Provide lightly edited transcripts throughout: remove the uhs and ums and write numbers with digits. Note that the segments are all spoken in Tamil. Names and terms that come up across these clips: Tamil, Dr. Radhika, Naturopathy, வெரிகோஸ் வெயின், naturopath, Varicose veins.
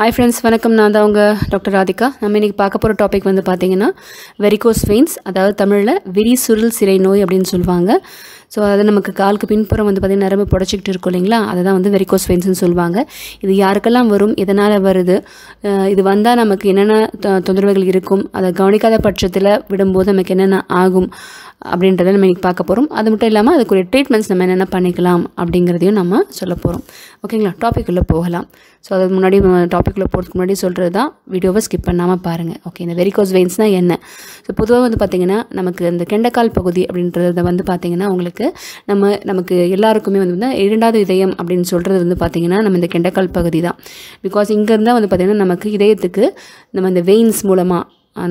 Hi friends, welcome. I am Dr. Radhika. I am going to talk about a topic about varicose veins. That is Tamil virisural sirai noi அப்படினு சொல்வாங்க. So அது நமக்கு காலுக்கு பின்புறம் வந்து பாத்தீங்க நரம்பு புடைச்சிட்டு இருக்கும்ங்களா அதுதான் வந்து வெரிகோஸ் வெயின்ஸ் னு சொல்வாங்க இது யார்க்கெல்லாம் வரும் எதனால வருது இது வந்தா நமக்கு என்னென்ன தொந்தரவுகள் இருக்கும் அத கவனிக்காத பட்சத்துல விடும்போது நமக்கு என்னென்ன ஆகும் அப்படின்றதை நாம இன்னைக்கு பார்க்க போறோம் அது மட்டும் இல்லாம அதுக்கு ஒரு ட்ரீட்மென்ட்ஸ் நாம என்னென்ன பண்ணிக்கலாம் அப்படிங்கறதையும் நாம சொல்ல போறோம் ஓகேங்களா டாபிக் உள்ள போகலாம் சோ அதுக்கு முன்னாடி டாபிக் உள்ள போறதுக்கு முன்னாடி சொல்றதுதான் வீடியோவை ஸ்கிப் பண்ணாம பாருங்க ஓகே இந்த வெரிகோஸ் வெயின்ஸ்னா என்ன சோ பொதுவா வந்து பாத்தீங்கன்னா நமக்கு இந்த கெண்டக்கால் பகுதி அப்படின்றத வந்து பாத்தீங்கன்னா உங்களுக்கு நமக்கு எல்லாருக்குமே வந்து இரண்டாவது இதயம் அப்படினு சொல்றது வந்து பாத்தீங்கன்னா நம்ம இந்த கெண்டக்கால் பகுதிதான் because இங்க இருந்தா வந்து பாத்தீங்கன்னா நமக்கு இதயத்துக்கு நம்ம இந்த veins மூலமா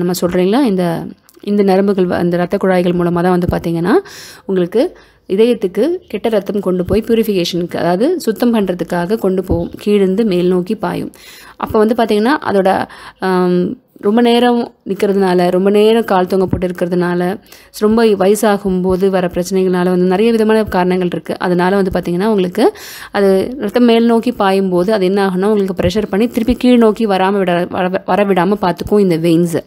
நம்ம சொல்றீங்களா இந்த நரம்புகள் அந்த இரத்த குழாய்கள் மூலமா தான் வந்து பாத்தீங்கன்னா உங்களுக்கு இதயத்துக்கு கெட்ட ரத்தம் கொண்டு போய் பியூரிஃபிகேஷனுக்கு அதாவது சுத்தம் பண்றதுக்காக கொண்டு போவும் கீழிருந்து மேல் நோக்கி பாயும் அப்ப வந்து பாத்தீங்கன்னா அதோட ரொம்ப நேரம் நிக்கிறதுனால ரொம்ப நேரம் கால் தொங்க போட்டு இருக்குிறதுனால ரொம்ப வயசாகும்போது வர பிரச்சனைகளால வந்து நிறைய விதமான காரணங்கள் இருக்கு அதனால வந்து பாத்தீங்கன்னா உங்களுக்கு அது ரத்தம் மேல் நோக்கி பாயும்போது அது என்ன ஆகும்னா உங்களுக்கு பிரஷர் பண்ணி திருப்பி கீழ் நோக்கி வர விடாம பாத்துக்கும் இந்த வெயின்ஸ்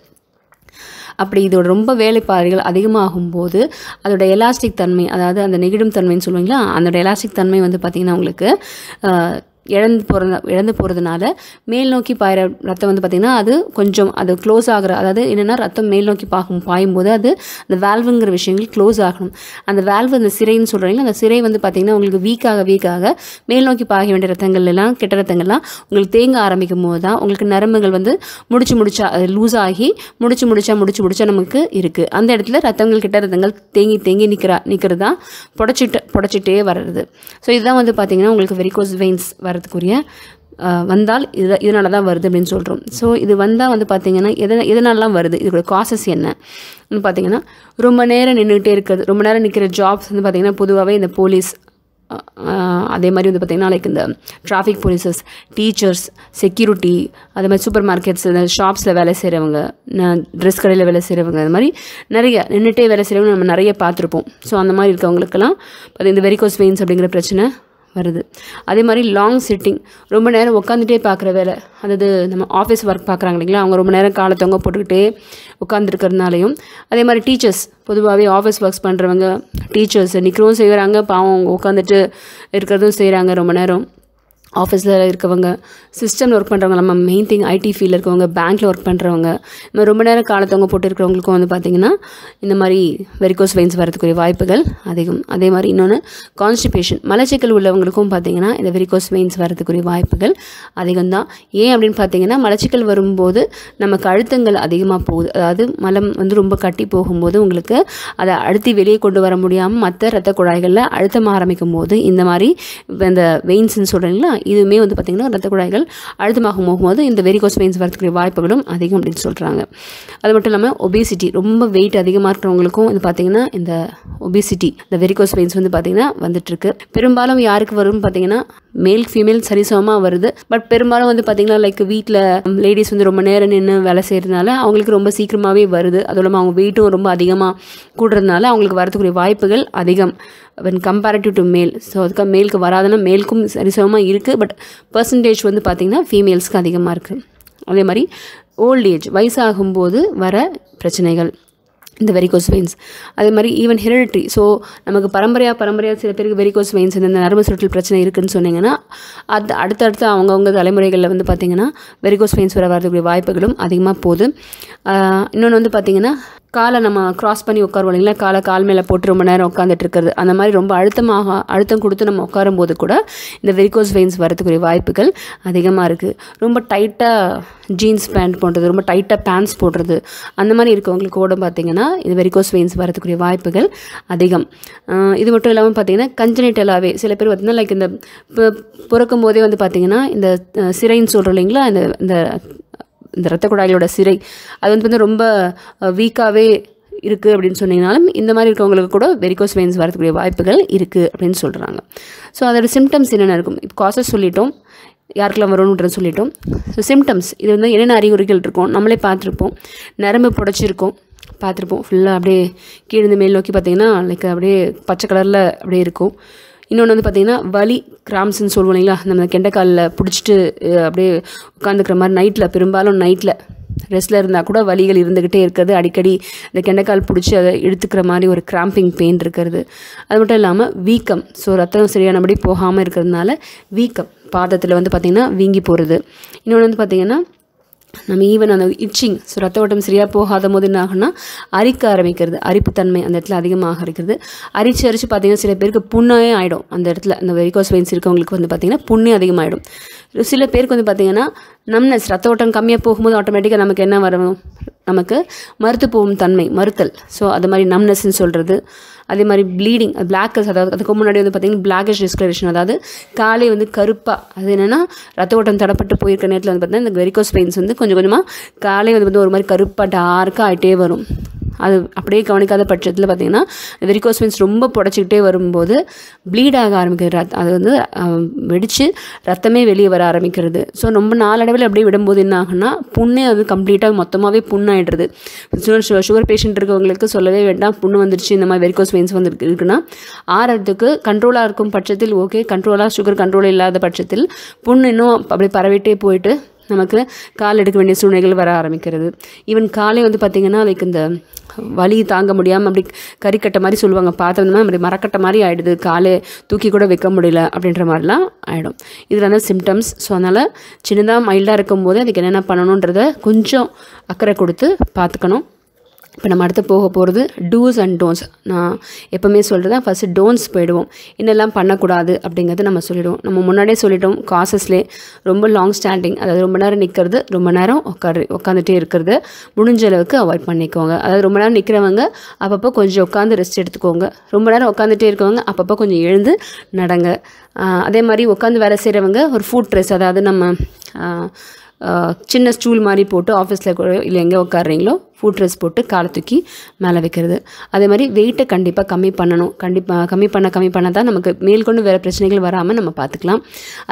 அப்படி இது ரொம்ப வேலைப்பாடுகள் அதிகமாகும்போது அதோட எலாஸ்டிக் தன்மை அதாவது அந்த நெகிடும் தன்மைன்னு சொல்வீங்களா அந்த எலாஸ்டிக் தன்மை வந்து பாத்தீங்கன்னா உங்களுக்கு இறந்து போறதுனால மேல் நோக்கி பாயற ரத்தம் வந்து பாத்தீங்கன்னா அது கொஞ்சம் அது க்ளோஸ் ஆகுற அதாவது என்னன்னா ரத்தம் மேல் நோக்கி பாயும்போது அது அந்த வால்வுங்கற விஷயங்கள் க்ளோஸ் ஆகணும் அந்த வால்வு அந்த சிரைன்னு சொல்றீங்க அந்த சிரை வந்து பாத்தீங்கன்னா உங்களுக்கு வீக்காக மேல் நோக்கி பாய வேண்டிய ரத்தங்கள் எல்லாம் கெட்ட ரத்தங்கள்லாம் உங்களுக்கு தேங்க ஆரம்பிக்கும்போது தான் உங்களுக்கு நரம்புகள் வந்து முடிச்சா லூஸ் ஆகி முடிச்சா நமக்கு இருக்கு அந்த இடத்துல ரத்தங்கள் கெட்ட ரத்தங்கள் தேங்கி நிக்கிறதா புடைச்சிட்டே வருது சோ இதுதான் வந்து பாத்தீங்கன்னா உங்களுக்கு வெரிகோஸ் வெயின்ஸ் வரதுக்குரிய வந்தால் இதனால தான் வருது அப்படினு சொல்றோம் சோ இது வந்தா வந்து பாத்தீங்கன்னா எதனாலலாம் வருது இதோட காசஸ் என்னன்னு பாத்தீங்கன்னா ரொம்ப நேரம் நின்னுட்டே இருக்குது ரொம்ப நேரம் நிக்கிற ஜாப்ஸ் வந்து பாத்தீங்கன்னா பொதுவாவே இந்த போலீஸ் அதே மாதிரி வந்து பாத்தீங்கன்னா லைக் இந்த டிராஃபிக் போலீசஸ் டீச்சர்ஸ் செக்யூரிட்டி அதே மாதிரி சூப்பர் மார்க்கெட்ஸ் இந்த ஷாப்ஸ்ல வேலை செய்றவங்க Dress கடையில வேலை செய்றவங்க அந்த மாதிரி நிறைய நின்னுட்டே வேலை செய்றவங்க நம்ம நிறைய பாத்துறோம் சோ அந்த மாதிரி இருக்கவங்களுக்கு எல்லாம் இந்த வெரிகோஸ் வெயின்ஸ் அப்படிங்கற பிரச்சனை வருது அதே மாதிரி லாங் சிட்டிங் ரொம்ப நேரம் உட்கார்ந்துட்டே பார்க்குற வேலை அதாவது நம்ம ஆபீஸ் வர்க் பார்க்கறாங்கங்களா அவங்க ரொம்ப நேரம் காலை தொங்க போட்டுக்கிட்டே உட்கார்ந்திருக்கிறதுனாலயும் அதே மாதிரி டீச்சர்ஸ் பொதுவாவே ஆபீஸ் வர்க்ஸ் பண்றவங்க டீச்சர்ஸ் நிக்ரோம் செய்றாங்க பாவம் உட்கார்ந்துட்டு இருக்குறதும் செய்றாங்க ரொம்ப நேரம் ஆபீஸ்ல இருக்கவங்க சிஸ்டம்ல வர்க் பண்றவங்க நம்ம மெயின் திங் ஐடி ஃபீல்ட்ல இருக்கவங்க பேங்க்ல வர்க் பண்றவங்க நம்ம ரொம்ப நேரம் காலை தொங்க போட்டு இருக்கவங்களுக்கும் வந்து பாத்தீங்கன்னா இந்த மாதிரி வெரிகோஸ் வெயின்ஸ் வரதுக்குரிய வாய்ப்புகள் அதிகம் அதே மாதிரி இன்னொரு கான்ஸ்டிபேஷன் மலச்சிக்கல் உள்ளவங்களுக்கும் பாத்தீங்கன்னா இந்த வெரிகோஸ் வெயின்ஸ் வரதுக்குரிய வாய்ப்புகள் அதிகம்தான் ஏன் அப்படினு பாத்தீங்கன்னா மலச்சிக்கல் வரும்போது நமக்கு அழுத்தங்கள் அதிகமா போகுது அதாவது மலம் வந்து ரொம்ப கட்டி போகும்போது உங்களுக்கு அதை அழுத்தி வெளியே கொண்டு வர முடியாம மற்ற இரத்த குழாய்கள்ல அழுத்தம் ஆரம்பிக்கும்போது இந்த மாதிரி இந்த வெயின்ஸ் னு சொல்றீங்களா இதுமே வந்து பாத்தீங்கன்னா இரத்த குழாய்கள் அழுத்தமாகும்போது இந்த வெரிகோஸ் வெயின்ஸ் வரதுக்குரிய வாய்ப்புகளும் அதிகம் அப்படி சொல்றாங்க அது மட்டும் இல்லாம obesity ரொம்ப weight அதிகமா இருக்கவங்களுக்கும் இது பாத்தீங்கன்னா இந்த obesity இந்த வெரிகோஸ் வெயின்ஸ் வந்து பாத்தீங்கன்னா வந்துட்டு இருக்கு பெரும்பாலும் யாருக்கு வரும் பாத்தீங்கன்னா மேல் ஃபீமேல் சரிசமமா வருது பட் பெரும்பாலும் வந்து பாத்தீங்கன்னா லைக் வீட்ல லேடீஸ் வந்து ரொம்ப நேரம் நின்னு வேலை செய்யறதுனால அவங்களுக்கு ரொம்ப சீக்கிரமாவே வருது அதுலமா அவங்க weight ரொம்ப அதிகமா கூடுறதுனால அவங்களுக்கு வரதுக்குரிய வாய்ப்புகள் அதிகம் when comparative to male so அதுக்கு மேல்க்கு வராதனா மேல்க்கும் சரிசமமா இருக்கு பட் percentage வந்து பாத்தீங்கன்னா ஃபீமேல்ஸ்க்கு அதிகமா இருக்கு அதே மாதிரி ஓல்ட் ஏஜ் வயசாகும்போது வர பிரச்சனைகள் இந்த வெரிகோஸ் வெயின்ஸ் அதே மாதிரி ஈவன் ஹெரிடிட்டரி சோ நமக்கு பரம்பரையா சில பேருக்கு வெரிகோஸ் வெயின்ஸ் இந்த நரம்பு சுருட்டல் பிரச்சனை இருக்குன்னு சொன்னீங்கன்னா அடுத்து அவங்கவங்க தலைமுறைகள்ல வந்து பாத்தீங்கன்னா வெரிகோஸ் வெயின்ஸ் வரதுக்குரிய வாய்ப்புகளும் அதிகமா போகுது இன்னொன்னு வந்து பாத்தீங்கன்னா காலை நம்ம கிராஸ் பண்ணி உட்காருவோம் இல்ல கால் மேல போட்டு ரொம்ப நேரம் உட்கார்ந்துட்டு இருக்குது அந்த மாதிரி ரொம்ப அழுத்தம் கொடுத்து நம்ம உட்காரும்போது கூட இந்த வெரிகோஸ் வெயின்ஸ் வரதுக்குரிய வாய்ப்புகள் அதிகமா இருக்கு ரொம்ப டைட்டா ஜீன்ஸ் பேண்ட் போடுறது ரொம்ப டைட்டா பேண்ட்ஸ் போடுறது அந்த மாதிரி இருக்கவங்களுக்கு கூட பாத்தீங்கன்னா இது வெரிகோஸ் வெயின்ஸ் வரதுக்குரிய வாய்ப்புகள் அதிகம் இது மட்டும் இல்லாம பாத்தீங்கன்னா கன்ஜெனிட்டலாவே சில பேர் பார்த்தீங்கன்னா லைக் இந்த பிறக்கும்போதே வந்து பாத்தீங்கன்னா இந்த சிரைன்னு சொல்றீங்களா இந்த இரத்த குழாய்களோட சிரை அது வந்து ரொம்ப வீக்காவே இருக்கு அப்படினு சொன்னீங்கனாலும் இந்த மாதிரி இருக்கவங்களுக்கு கூட வெரிகோஸ் வெயின்ஸ் வரதுக்குரிய வாய்ப்புகள் இருக்கு அப்படினு சொல்றாங்க சோ அதோட சிம்டம்ஸ் என்னென்ன இருக்கும் இப்ப காசஸ் சொல்லிட்டோம் யார்க்கெல்லாம் வரும்ன்றத சொல்லிட்டோம் சோ சிம்டம்ஸ் இது வந்து என்னென்ன அறிகுறிகள் இருக்கும் நம்மளே பார்த்திருப்போம் நரம்பு புடைச்சிருக்கும் பார்த்திருப்போம் ஃபுல்லா அப்படியே கீழ இருந்து மேல் நோக்கி பாத்தீங்கன்னா லைக் அப்படியே பச்சை கலர்ல அப்படியே இருக்கும் இன்னொன்று வந்து பார்த்தீங்கன்னா வலி கிராம்ஸ்ன்னு சொல்லுவோம் இல்லைங்களா, நம்ம கெண்டைக்காலில் பிடிச்சிட்டு அப்படியே உட்காந்துக்கிற மாதிரி நைட்டில், பெரும்பாலும் நைட்டில் ரெஸ்ட்டில் இருந்தால் கூட வலிகள் இருந்துக்கிட்டே இருக்கிறது, அடிக்கடி இந்த கெண்டைக்கால் பிடிச்சி அதை இழுத்துக்கிற மாதிரி ஒரு கிராம்பிங் பெயின் இருக்கிறது. அது மட்டும் இல்லாமல் வீக்கம், ஸோ ரத்தம் சரியானபடி போகாமல் இருக்கிறதுனால வீக்கம், பாதத்தில் வந்து பார்த்திங்கன்னா வீங்கி போகிறது. இன்னொன்று வந்து பார்த்திங்கன்னா நம்ம ஈவன் அந்த இச்சிங், ஸோ ரத்த ஓட்டம் சரியாக போகாத போது என்ன ஆகுன்னா அரிக்க ஆரம்பிக்கிறது, அரிப்புத்தன்மை அந்த இடத்துல அதிகமாக இருக்கிறது. அரிச்சு அரிச்சு பார்த்திங்கன்னா சில பேருக்கு புண்ணே ஆகிடும், அந்த இடத்துல அந்த வெரிகோஸ் வெயின்ஸ் இருக்கவங்களுக்கு வந்து பார்த்திங்கன்னா புண்ணே அதிகமாகிடும். சில பேருக்கு வந்து பார்த்திங்கன்னா நம்னஸ், ரத்த ஓட்டம் கம்மியாக போகும்போது ஆட்டோமேட்டிக்காக நமக்கு என்ன வரும், நமக்கு மறுத்து போகும் தன்மை, மறுத்தல், ஸோ அது மாதிரி நம்னஸ்ன்னு சொல்கிறது. அதே மாதிரி ப்ளீடிங், பிளாக்கஸ், அதாவது அதுக்கு முன்னாடி வந்து பார்த்திங்கன்னா பிளாக்கஸ் டிஸ்கலரேஷன், அதாவது காலை வந்து கருப்பாக, அது என்னென்னா ரத்த ஓட்டம் தடப்பட்டு போயிருக்க நேரத்தில் வந்து பார்த்திங்கன்னா இந்த வெரிகோஸ் வெயின்ஸ் வந்து கொஞ்சம் கொஞ்சமாக காலை வந்து ஒரு மாதிரி கருப்பாக டார்க்காக ஆகிட்டே வரும். அது அப்படியே கவனிக்காத பட்சத்தில் பார்த்திங்கன்னா வெரிகோஸ் வெயின்ஸ் ரொம்ப புடச்சிக்கிட்டே வரும்போது ப்ளீட் ஆக ஆரம்பிக்கிறது, அது வந்து வெடித்து ரத்தமே வெளியே வர ஆரம்பிக்கிறது. ஸோ ரொம்ப நாளடைவில் அப்படியே விடும்போது என்ன ஆகுன்னா புண்ணே அது கம்ப்ளீட்டாக மொத்தமாகவே புண்ணாயிடுறது. சுகர் பேஷண்ட் இருக்கவங்களுக்கு சொல்லவே வேண்டாம், புண்ணு வந்துருச்சு இந்த மாதிரி வெரிகோஸ் வெயின்ஸ் வந்து இருக்குன்னா. ஆறதுக்கு கண்ட்ரோலாக இருக்கும் பட்சத்தில் ஓகே, கண்ட்ரோலாக சுகர் கண்ட்ரோல் இல்லாத பட்சத்தில் புண்ணு இன்னும் அப்படி பரவிட்டே போயிட்டு நமக்கு கால் எடுக்க வேண்டிய சூழ்நிலைகள் வர ஆரம்பிக்கிறது. ஈவன் காலை வந்து பார்த்திங்கன்னா அதுக்கு இந்த வலி தாங்க முடியாமல் அப்படி கறிக்கட்டை மாதிரி சொல்லுவாங்க, பார்த்தோம்னா அப்படி மரக்கட்டை மாதிரி ஆகிடுது, காலை தூக்கி கூட வைக்க முடியல அப்படின்ற மாதிரிலாம் ஆகிடும். இதில் தான் சிம்டம்ஸ். ஸோ அதனால் சின்னதாக மைல்டாக இருக்கும்போது அதுக்கு என்னென்ன பண்ணணுன்றத கொஞ்சம் அக்கறை கொடுத்து பார்த்துக்கணும். இப்போ நம்ம அடுத்து போக போகிறது டூஸ் அண்ட் டோன்ஸ். நான் எப்போவுமே சொல்கிறதா ஃபஸ்ட்டு டோன்ஸ் போயிடுவோம், என்னெல்லாம் பண்ணக்கூடாது அப்படிங்கிறது நம்ம சொல்லிவிடுவோம். நம்ம முன்னாடியே சொல்லிட்டோம், காசஸ்லே ரொம்ப லாங் ஸ்டாண்டிங், அதாவது ரொம்ப நேரம் நிற்கிறது, ரொம்ப நேரம் உட்காந்துட்டே இருக்கிறது முடிஞ்ச அளவுக்கு அவாய்ட் பண்ணிக்கோங்க. அதாவது ரொம்ப நேரம் நிற்கிறவங்க அப்பப்போ கொஞ்சம் உட்காந்து ரெஸ்ட் எடுத்துக்கோங்க, ரொம்ப நேரம் உட்காந்துட்டே இருக்கவங்க அப்பப்போ கொஞ்சம் எழுந்து நடங்க. அதே மாதிரி உட்காந்து வேலை செய்கிறவங்க ஒரு ஃபுட் ட்ரெஸ், அதாவது நம்ம சின்ன ஸ்டூல் மாதிரி போட்டு ஆஃபீஸில் கூட இல்லை எங்கே உட்காடுறீங்களோ ஃபுட் ட்ரெஸ் போட்டு காலை தூக்கி மேலே வைக்கிறது. அதே மாதிரி வெயிட்டை கண்டிப்பாக கம்மி பண்ணணும், கம்மி பண்ண தான் நமக்கு மேல்கொண்டு வேறு பிரச்சனைகள் வராமல் நம்ம பார்த்துக்கலாம்.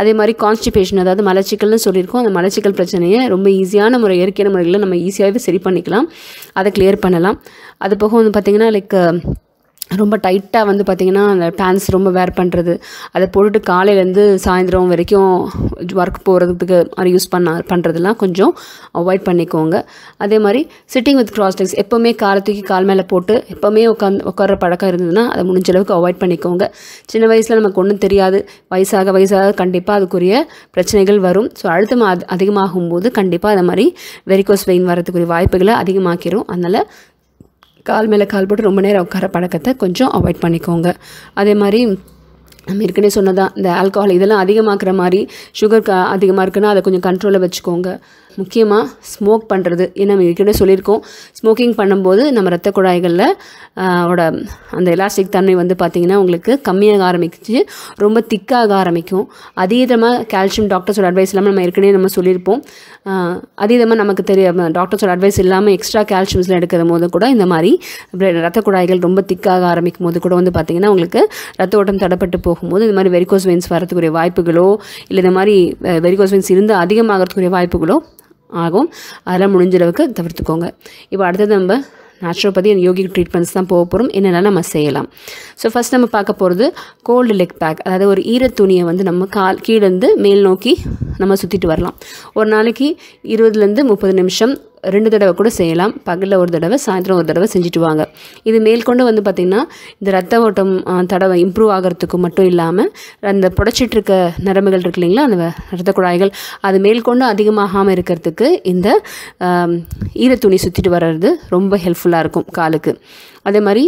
அதே மாதிரி கான்ஸ்டிபேஷன், அதாவது மலச்சிக்கல்னு சொல்லியிருக்கோம், அந்த மலச்சிக்கல் பிரச்சனையை ரொம்ப ஈஸியான முறை, இயற்கையான முறைகளில் நம்ம ஈஸியாகவே சரி பண்ணிக்கலாம், அதை கிளியர் பண்ணலாம். அது போக வந்து பார்த்திங்கன்னா லைக் ரொம்ப டைட்டாக வந்து பார்த்திங்கன்னா அந்த பேண்ட்ஸ் ரொம்ப வேர் பண்ணுறது, அதை போட்டுட்டு காலையிலேருந்து சாயந்தரம் வரைக்கும் ஒர்க் போகிறதுக்கு மாதிரி யூஸ் பண்ணுறதுலாம் கொஞ்சம் அவாய்ட் பண்ணிக்கோங்க. அதே மாதிரி சிட்டிங் வித் கிராஸ் லெக்ஸ், எப்போவுமே காலை தூக்கி கால் மேலே போட்டு எப்போவுமே உட்கார்ற பழக்கம் இருந்ததுன்னா அதை முடிஞ்ச அளவுக்கு அவாய்ட் பண்ணிக்கோங்க. சின்ன வயசில் நமக்கு ஒன்றும் தெரியாது, வயசாக வயசாக கண்டிப்பாக அதுக்குரிய பிரச்சனைகள் வரும். ஸோ அழுத்தம் அதிகமாகும் போது கண்டிப்பாக அதை மாதிரி வெரிகோஸ் வெயின் வரதுக்குரிய வாய்ப்புகளை அதிகமாக்கிடும். அதனால் கால் மேலே கால் போட்டு ரொம்ப நேரம் உட்கார பழக்கத்தை கொஞ்சம் அவாய்ட் பண்ணிக்கோங்க. அதே மாதிரி நம்ம ஏற்கனவே சொன்னதான் இந்த ஆல்கஹால் இதெல்லாம் அதிகமாக்குற மாதிரி, சுகர் அதிகமாக இருக்குன்னா அதை கொஞ்சம் கண்ட்ரோலில் வச்சுக்கோங்க. முக்கியமாக ஸ்மோக் பண்ணுறது, ஏன்னா நம்ம ஏற்கனவே சொல்லியிருக்கோம், ஸ்மோக்கிங் பண்ணும்போது நம்ம ரத்த குழாய்களில் ஓட அந்த எலாஸ்டிக் தன்மை வந்து பார்த்திங்கன்னா உங்களுக்கு கம்மியாக ஆரம்பிச்சு ரொம்ப திக்காக ஆரம்பிக்கும். அதீதமாக கால்சியம், டாக்டர்ஸோட அட்வைஸ் இல்லாமல் நம்ம ஏற்கனவே நம்ம சொல்லியிருப்போம், அதீதமாக நமக்கு டாக்டர்ஸோட அட்வைஸ் இல்லாமல் எக்ஸ்ட்ரா கால்சியம்ஸ்லாம் எடுக்கிற போது கூட இந்த மாதிரி ரத்த குழாய்கள் ரொம்ப திக்காக ஆரம்பிக்கும் போது கூட வந்து பார்த்திங்கன்னா உங்களுக்கு ரத்த ஓட்டம் தடைப்பட்டு போகும்போது இந்த மாதிரி வெரிகோஸ் வெயின்ஸ் வரதுக்குரிய வாய்ப்புகளோ இல்லை இந்த மாதிரி வெரிகோஸ் வெயின்ஸ் இருந்து அதிகமாகறதுக்குரிய வாய்ப்புகளோ ஆகும். அதெல்லாம் முடிஞ்ச அளவுக்கு தவிர்த்துக்கோங்க. இப்போ அடுத்தது நம்ம நேச்சுரோபதி அண்ட் யோகிக் ட்ரீட்மெண்ட்ஸ் தான் போக போகிறோம், என்னெல்லாம் நம்ம செய்யலாம். ஸோ ஃபஸ்ட் நம்ம பார்க்க போகிறது கோல்டு லெக் பேக், அதாவது ஒரு ஈர துணியை வந்து நம்ம கீழேருந்து மேல் நோக்கி நம்ம சுற்றிட்டு வரலாம். ஒரு நாளைக்கு 20லேருந்து 30 நிமிஷம், 2 தடவை கூட செய்யலாம், பகலில் 1 தடவை சாயந்தரம் 1 தடவை செஞ்சுட்டு வாங்க. இது மேற்கொண்டு வந்து பார்த்திங்கன்னா இந்த ரத்த ஓட்டம் தடவை இம்ப்ரூவ் ஆகிறதுக்கு மட்டும் இல்லாமல் அந்த புடச்சிட்டு இருக்க நரம்புகள் இருக்கு இல்லைங்களா, அந்த ரத்த குழாய்கள் அது மேற்கொண்டு அதிகமாகாமல் இருக்கிறதுக்கு இந்த ஈர துணி சுற்றிட்டு வர்றது ரொம்ப ஹெல்ப்ஃபுல்லாக இருக்கும் காலுக்கு. அதே மாதிரி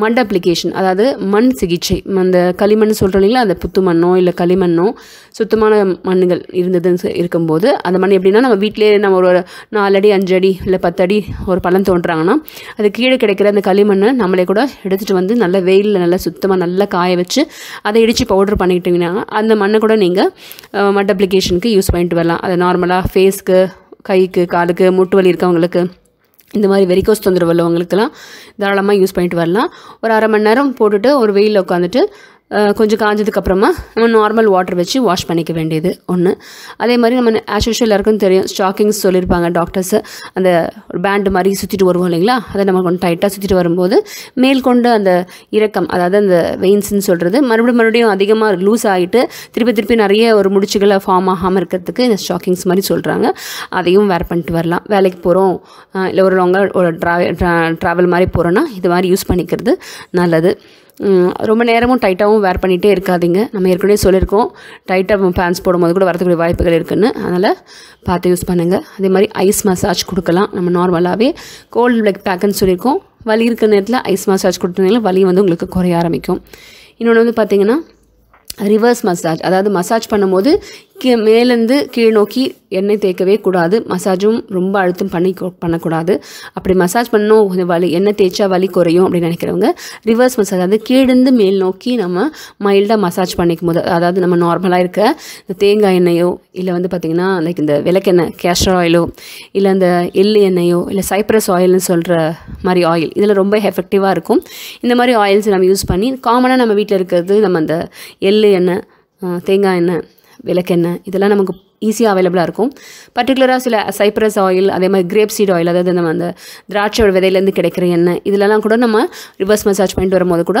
மண் அப்ளிகேஷன், அதாவது மண் சிகிச்சை, அந்த களிமண் சொல்கிறோம் இல்லைங்களா, அந்த புத்து மண்ணோ இல்லை களிமண்ணோ சுத்தமான மண்ணுகள் இருந்ததுன்னு இருக்கும்போது அந்த மண் எப்படின்னா நம்ம வீட்டிலே நம்ம ஒரு 4 அடி 5 அடி இல்லை 10 அடி ஒரு பள்ளம் தோன்றாங்கன்னா அது கீழே கிடைக்கிற அந்த களிமண்ணை நம்மளே கூட எடுத்துகிட்டு வந்து நல்ல வெயிலில் நல்லா சுத்தமாக நல்லா காய வச்சு அதை இடித்து பவுடர் பண்ணிக்கிட்டிங்கன்னா அந்த மண்ணை கூட நீங்கள் மண் அப்ளிகேஷனுக்கு யூஸ் பண்ணிட்டு வரலாம். அது நார்மலாக ஃபேஸ்க்கு, கைக்கு, காலுக்கு, முட்டு வலி இருக்கவங்களுக்கு, இந்த மாதிரி வெரிகோஸ் தொந்தரவு உள்ளவங்களுக்கெல்லாம் தாராளமாக யூஸ் பண்ணிட்டு வரலாம். ஒரு 1/2 மணி நேரம் போட்டுட்டு ஒரு வெயிலில் உட்காந்துட்டு கொஞ்சம் காஞ்சதுக்கு அப்புறமா நம்ம நார்மல் வாட்டர் வச்சு வாஷ் பண்ணிக்க வேண்டியது ஒண்ணு அதே மாதிரி நம்ம as usual எல்லாருக்கும் தெரியும் ஸ்டாக்கிங்ஸ் சொல்லிருப்பாங்க டாக்டர்ஸ் அந்த பேண்ட் மாதிரி சுத்திட்டு வருவாங்கங்களா அத நம்ம கொஞ்சம் டைட்டா சுத்திட்டு வரும்போது மேல் கொண்ட அந்த இரக்கம் அதாவது அந்த வெயின்ஸ் னு சொல்றது மறுபடியும் அதிகமா லூஸ் ஆயிட்டு திருப்பி நிறைய ஒரு முடிச்சுகள ஃபார்ம் ஆகாம இருக்கிறதுக்கு இந்த ஸ்டாக்கிங்ஸ் மாதிரி சொல்றாங்க அதையும் வேர் பண்ணிட்டு வரலாம் வேலைக்கு போறோம் இல்ல ஒரு லாங்கா ஒரு டிராவல் மாதிரி போறோம்னா இது மாதிரி யூஸ் பண்ணிக்கிறது நல்லது ரொம்ப நேரமும் டைட்டாவும் வேர் பண்ணிட்டே இருக்காதீங்க நம்ம ஏற்கனவே சொல்லிருக்கோம் டைட்டா pants போடும்போது கூட வரதுக்கு வாய்ப்புகள் இருக்குன்னு அதனால பாத்து யூஸ் பண்ணுங்க அதே மாதிரி ஐஸ் மசாஜ் கொடுக்கலாம் நம்ம நார்மலாவே கோல்ட் பிளாக் பேக்னு சொல்லிருக்கோம் வலி இருக்கிற நேரத்துல ஐஸ் மசாஜ் கொடுத்தீங்கன்னா வலி வந்து உங்களுக்கு குறைய ஆரம்பிக்கும் இன்னொன்னு வந்து பாத்தீங்கன்னா reverse massage அதாவது மசாஜ் பண்ணும்போது மேல இருந்து கீழ் நோக்கி எண்ணெய் தேய்க்கவே கூடாது மசாஜும் ரொம்ப அழுத்தம் பண்ண கூடாது அப்படி மசாஜ் பண்ணோ கொஞ்சம் வலி எண்ணெய் தேய்ச்சா வலி குறையும் அப்படி நினைக்கிறவங்க ரிவர்ஸ் மசாஜ் அதாவது கீழ இருந்து மேல் நோக்கி நம்ம மைல்டா மசாஜ் பண்ணிக்கும்போது அதாவது நம்ம நார்மலா இருக்க இந்த தேங்காய் எண்ணெயோ இல்ல வந்து பாத்தீங்கன்னா லைக் இந்த விளக்கெண்ணெய் கேஸ்டர் ஆயிலோ இல்ல அந்த எள்ளு எண்ணெயோ இல்ல சைப்ரஸ் ஆயில்னு சொல்ற மாதிரி ஆயில் இதெல்லாம் ரொம்ப எஃபெக்டிவா இருக்கும் இந்த மாதிரி ஆயில்ஸ் நம்ம யூஸ் பண்ணி காமனா நம்ம வீட்ல இருக்குது நம்ம அந்த எள்ளு எண்ணெய் தேங்காய் எண்ணெய் விளக்கெண்ணெய் இதெல்லாம் நமக்கு ஈஸியா அவேலபிளா இருக்கும் particularly சில சைப்ரஸ் ஆயில் அதே மாதிரி கிரேப் சீட் ஆயில் அதாவது நம்ம அந்த திராட்சையோட விதையில இருந்து கிடைக்கிற எண்ணெய் இதெல்லாம் கூட நம்ம ரிவர்ஸ் மசாஜ் பண்ணிட்டு வரும்போது கூட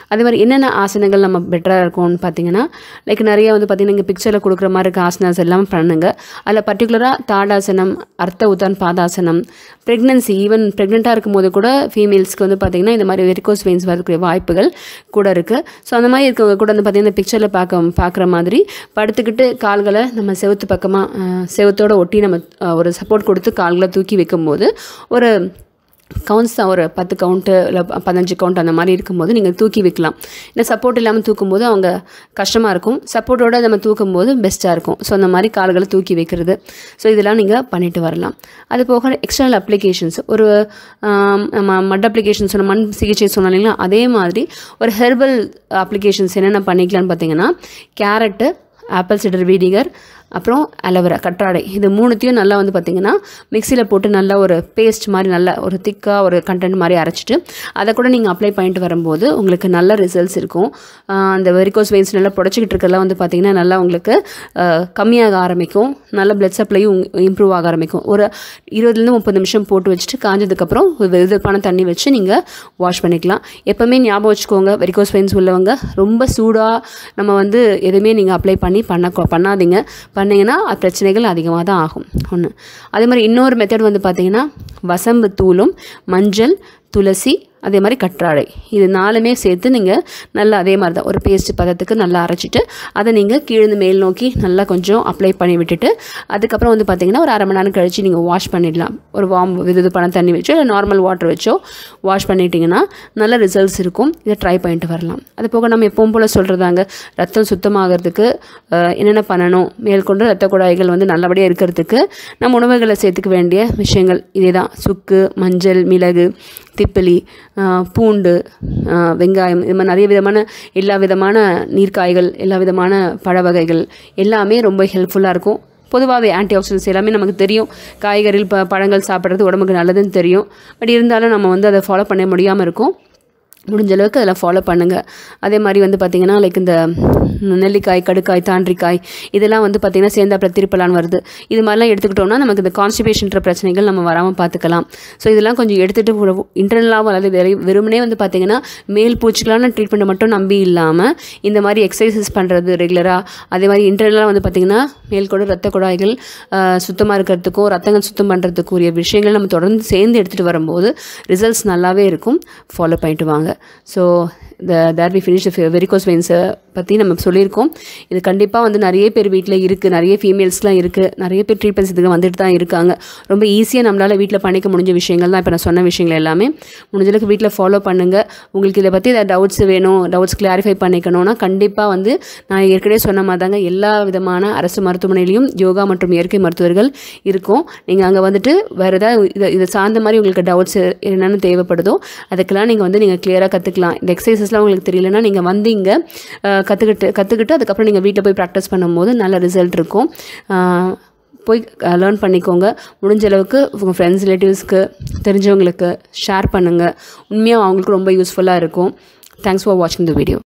அதே மாதிரி என்னென்ன ஆசனங்கள் நம்ம பெட்டரா இருக்கும்னு பாத்தீங்கன்னா லைக் நிறைய வந்து பாத்தீங்கன்னா இங்க பிக்சர்ல கொடுக்கிற மாதிரி இருக்க ஆசனாஸ் எல்லாம் பண்ணுங்க அதுல particularly தாடாசனம் அர்த்த உதான் பாதாசனம் பிரெக்னன்சி ஈவன் பிரெக்னன்ட்டா இருக்கும்போது கூட ஃபீமேல்ஸ்க்கு வந்து பாத்தீங்கன்னா இந்த மாதிரி வெரிகோஸ் வெயின்ஸ் வரக்கூடிய வாய்ப்புகள் கூட இருக்கு சோ அந்த மாதிரி இருக்கவங்க கூட வந்து பாத்தீங்கன்னா பிக்சர்ல பார்க்கற மாதிரி படுத்துக்கிட்டு கால்களை நம்ம செவுத்து பக்கமா செவுத்தோட ஒட்டி நம்ம ஒரு சப்போர்ட் கொடுத்து கால்களை தூக்கி வைக்கும்போது ஒரு கவுண்ட்ஸ் ஒரு 10 கவுண்ட் இல்ல 15 கவுண்ட் அந்த மாதிரி இருக்கும்போது நீங்க தூக்கி வைக்கலாம் இல்ல சப்போர்ட் இல்லாம தூக்கும்போது அவங்க கஷ்டமா இருக்கும் சப்போர்ட்டோட நம்ம தூக்கும்போது பெஸ்டா இருக்கும் சோ அந்த மாதிரி கால்களை தூக்கி வைக்கிறது சோ இதெல்லாம் நீங்க பண்ணிட்டு வரலாம் அது போக எக்ஸ்டர்னல் அப்ளிகேஷன்ஸ் ஒரு நம்ம மட் அப்ளிகேஷன்ஸ் சொன்ன மண் சிகிச்சை சொன்னாலீங்களா அதே மாதிரி ஒரு ஹெர்பல் அப்ளிகேஷன்ஸ் என்னென்ன பண்ணிக்கலாம்னு பாத்தீங்கன்னா கேரட் ஆப்பிள் சிடர் வினிகர் அப்புறம் அலோவேரா கற்றாடை இது மூணுத்தையும் நல்லா வந்து பாத்தீங்கன்னா மிக்ஸில போட்டு நல்ல ஒரு பேஸ்ட் மாதிரி நல்ல ஒரு திக்கா ஒரு கண்டென்ட் மாதிரி அரைச்சிட்டு அத கூட நீங்க அப்ளை பண்ணிட்டு வரும்போது உங்களுக்கு நல்ல ரிசல்ட்ஸ் இருக்கும் அந்த வெரிகோஸ் வெயின்ஸ் நல்லா புடிச்சிட்டு இருக்கறதெல்லாம் வந்து பாத்தீங்கன்னா நல்லா உங்களுக்கு கம்மியாக ஆரம்பிக்கும் நல்ல blood supply இம்ப்ரூவ் ஆக ஆரம்பிக்கும் ஒரு 20 ல இருந்து 30 நிமிஷம் போட்டு வச்சிட்டு காஞ்சதுக்கு அப்புறம் வெதுப்பான தண்ணி வச்சு நீங்க வாஷ் பண்ணிக்கலாம் எப்பவுமே ஞாபகம் வச்சுக்கோங்க வெரிகோஸ் வெயின்ஸ் உள்ளவங்க ரொம்ப சூடா நம்ம வந்து எதுமே நீங்க அப்ளை பண்ணாதீங்க பண்ணீங்கன்னா பிரச்சனைகள் அதிகமாக தான் ஆகும் ஒண்ணு அதே மாதிரி இன்னொரு மெத்தட் வந்து பாத்தீங்கன்னா வசம்பு தூளும் மஞ்சள் துளசி அதே மாதிரி கற்றாழை இது நாலுமே சேர்த்து நீங்க நல்ல அதே மாதிரி தான் ஒரு பேஸ்ட் பதத்துக்கு நல்லா அரைச்சிட்டு அத நீங்க கீழ மேல் நோக்கி நல்லா கொஞ்சம் அப்ளை பண்ணி விட்டுட்டு அதுக்கு அப்புறம் வந்து பாத்தீங்கன்னா ஒரு 1/2 மணி நேரம் கழிச்சு நீங்க வாஷ் பண்ணிடலாம் ஒரு வார்ம் விதுப்பான தண்ணி வெச்சோ இல்ல நார்மல் வாட்டர் வெச்சோ வாஷ் பண்ணிட்டீங்கன்னா நல்ல ரிசல்ட்ஸ் இருக்கும் இத ட்ரை பண்ணிட்டு வரலாம் அது போக நம்ம எப்பவும் போல சொல்றதாங்க ரத்தம் சுத்தமாகிறதுக்கு என்னென்ன பண்ணணும் மேல்கொண்டு ரத்த குழாய்கள் வந்து நல்லபடியா இருக்கிறதுக்கு நம்ம உணவுகளை சேர்த்துக்க வேண்டிய விஷயங்கள் இதேதான் சுக்கு மஞ்சள் மிளகு திப்பிலி பூண்டு வெங்காயம் இந்த மாதிரி நிறைய விதமான எல்லா விதமான நீர்க்காய்கள் எல்லா விதமான பழ வகைகள் எல்லாமே ரொம்ப ஹெல்ப்ஃபுல்லா இருக்கும் பொதுவாவே ஆன்டி ஆக்சிடென்ட்ஸ் எல்லாமே நமக்கு தெரியும் காய்கறிகள் பழங்கள் சாப்பிடுறது உடம்புக்கு நல்லதுன்னு தெரியும் பட் இருந்தாலும் நம்ம வந்து அதை ஃபாலோ பண்ண முடியாம இருக்கும் முடிஞ்ச அளவுக்கு அதெல்லாம் ஃபாலோ பண்ணுங்க அதே மாதிரி வந்து பாத்தீங்கன்னா லைக் இந்த நெல்லிக்காய் கடுக்காய் தாண்டிக்காய் இதெல்லாம் வந்து பாத்தீங்கன்னா சேர்ந்தாப்புல திருப்பலான் வருது இது மாதிரிலாம் எடுத்துக்கிட்டோம்னா நமக்கு இந்த கான்ஸ்டிபேஷன்ன்ற பிரச்சனைகள் நம்ம வராம பாத்துக்கலாம் சோ இதெல்லாம் கொஞ்சம் எடுத்துட்டு இன்டர்னலாவும் அல்லது வெறுமனே வந்து பாத்தீங்கன்னா மேல் பூச்சிகளான ட்ரீட்மெண்ட் மட்டும் நம்பி இல்லாம இந்த மாதிரி எக்ஸசைசஸ் பண்றது ரெகுலரா அதே மாதிரி இன்டர்னலா வந்து பாத்தீங்கன்னா மேல்கொண்டு ரத்த குழாய்கள் சுத்தமா இருக்கிறதுக்கும் ரத்தங்கள் சுத்தம் பண்றதுக்குரிய விஷயங்கள் நம்ம தொடர்ந்து சேர்ந்து எடுத்துட்டு வரும்போது ரிசல்ட்ஸ் நல்லாவே இருக்கும் ஃபாலோ பண்ணிட்டு வாங்க So there we finish the varicose veins பத்தி நம்ம சொல்லிருக்கோம். இது கண்டிப்பா வந்து நிறைய பேர் வீட்ல இருக்கு, நிறைய ஃபீமேல்ஸ்லாம் இருக்கு, நிறைய பேர் ட்ரீட்மெண்ட்ஸ் இதுக்கு வந்துட்டு தான் இருக்காங்க. ரொம்ப ஈஸியா நம்மளால வீட்ல பண்ணிக்க முடிஞ்ச விஷயங்கள் தான் இப்ப நான் சொன்ன விஷயங்கள் எல்லாமே. முடிஞ்சளவுக்கு வீட்ல ஃபாலோ பண்ணுங்க. உங்களுக்கு இத பத்தி ஏதாவது டவுட்ஸ் வேணும், டவுட்ஸ் கிளாரிஃபை பண்ணிக்கணும்னா கண்டிப்பா வந்து நான் ஏற்கனவே சொன்ன மாதிரிதாங்க எல்லா விதமான அரசு மருத்துவமனையிலும் யோகா மற்றும் இயற்கை மருத்துவர்கள் இருக்கும். நீங்க அங்க வந்துட்டு வேற ஏதாவது இதை சார்ந்த மாதிரி உங்களுக்கு டவுட்ஸ் என்னென்னு தேவைப்படுதோ அதுக்கெல்லாம் நீங்கள் வந்து நீங்கள் கிளியராக கற்றுக்கலாம். இந்த எக்ஸசைசஸ்லாம் உங்களுக்கு தெரியலன்னா நீங்கள் வந்து இங்கே கற்றுக்கிட்டு அதுக்கப்புறம் நீங்கள் வீட்டில் போய் ப்ராக்டிஸ் பண்ணும்போது நல்ல ரிசல்ட் இருக்கும். போய் லேர்ன் பண்ணிக்கோங்க. முடிஞ்ச அளவுக்கு உங்கள் ஃப்ரெண்ட்ஸ், ரிலேட்டிவ்ஸ்க்கு, தெரிஞ்சவங்களுக்கு ஷேர் பண்ணுங்கள். உண்மையாக அவங்களுக்கு ரொம்ப யூஸ்ஃபுல்லாக இருக்கும். தேங்க்ஸ் ஃபார் வாட்சிங் த வீடியோ.